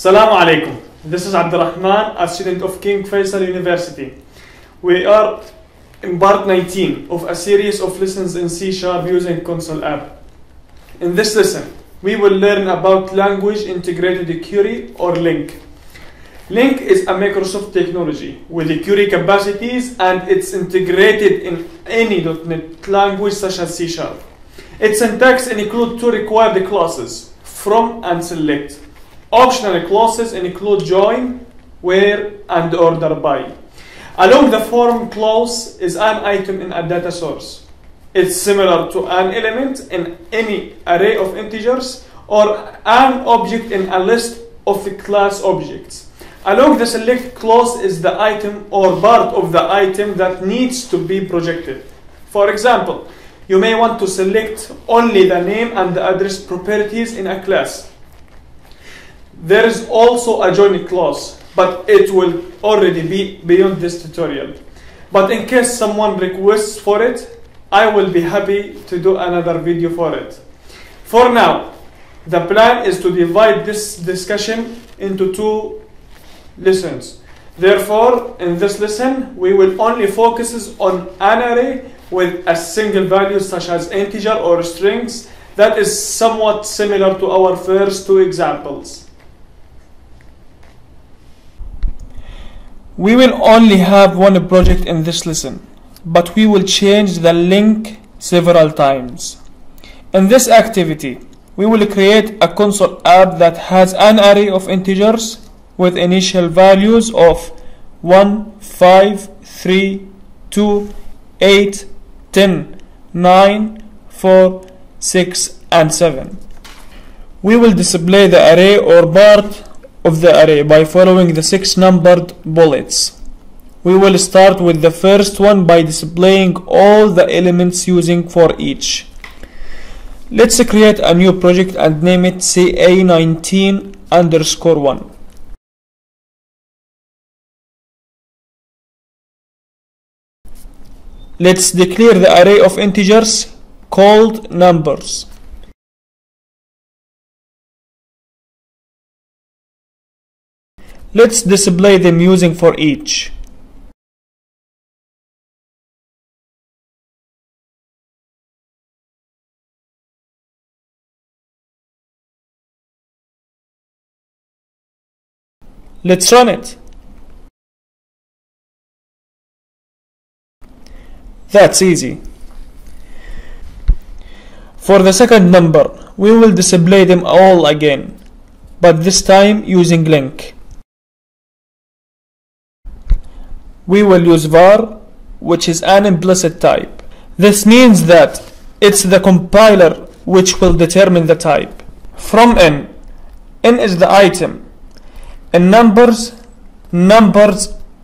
Assalamu alaikum. This is Abdulrahman, a student of King Faisal University. We are in part 19 of a series of lessons in C# using console app. In this lesson, we will learn about language integrated query or LINQ. LINQ is a Microsoft technology with the query capacities, and it's integrated in any .NET language such as C#. Its syntax includes two required classes, from and select. Optional clauses include join, where, and order by. Along the form clause is an item in a data source. It's similar to an element in any array of integers or an object in a list of class objects. Along the select clause is the item or part of the item that needs to be projected. For example, you may want to select only the name and the address properties in a class. There is also a join clause, but it will already be beyond this tutorial. But in case someone requests for it, I will be happy to do another video for it. For now, the plan is to divide this discussion into two lessons. Therefore, in this lesson, we will only focus on an array with a single value such as integer or strings that is somewhat similar to our first two examples. We will only have one project in this lesson, but we will change the link several times. In this activity, we will create a console app that has an array of integers with initial values of 1, 5, 3, 2, 8, 10, 9, 4, 6, and 7. We will display the array or part of the array by following the 6 numbered bullets. We will start with the first one by displaying all the elements using for each. Let's create a new project and name it CA19_1. Let's declare the array of integers called numbers. Let's display them using for each. Let's run it. That's easy. For the second number, we will display them all again, but this time using LINQ. We will use var, which is an implicit type. This means that it's the compiler which will determine the type. From n is the item, and numbers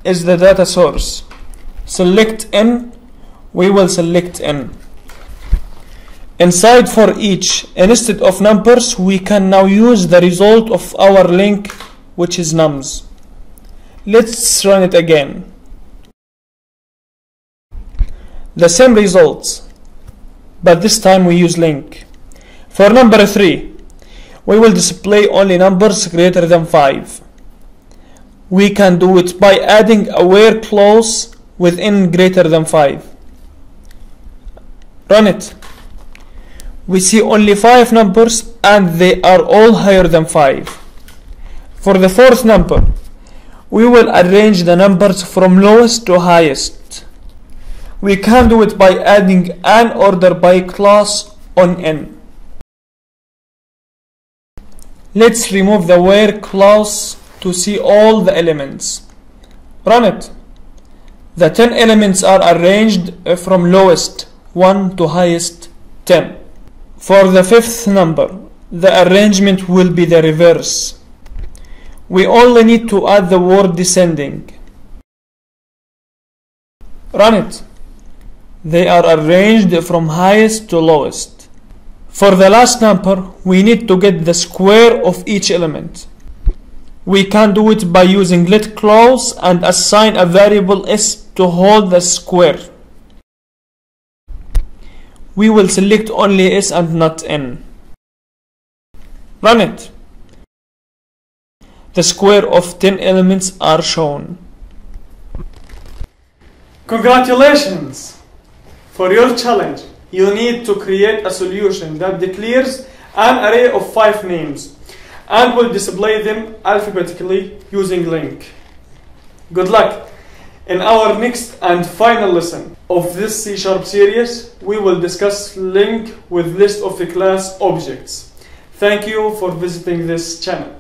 is the data source. Select n, we will select n. Inside for each, instead of numbers, we can now use the result of our link, which is nums. Let's run it again. The same results, but this time we use LINQ. For number 3, we will display only numbers greater than 5. We can do it by adding a where clause within greater than 5. Run it. We see only 5 numbers, and they are all higher than 5. For the fourth number, we will arrange the numbers from lowest to highest. We can do it by adding an order by clause on n. Let's remove the where clause to see all the elements. Run it. The 10 elements are arranged from lowest 1 to highest 10. For the fifth number, the arrangement will be the reverse. We only need to add the word descending. Run it. They are arranged from highest to lowest. For the last number, we need to get the square of each element. We can do it by using let clause and assign a variable s to hold the square. We will select only s and not n. Run it. The square of 10 elements are shown. Congratulations! For your challenge, you need to create a solution that declares an array of 5 names and will display them alphabetically using LINQ. Good luck! In our next and final lesson of this C# series, we will discuss LINQ with list of the class objects. Thank you for visiting this channel.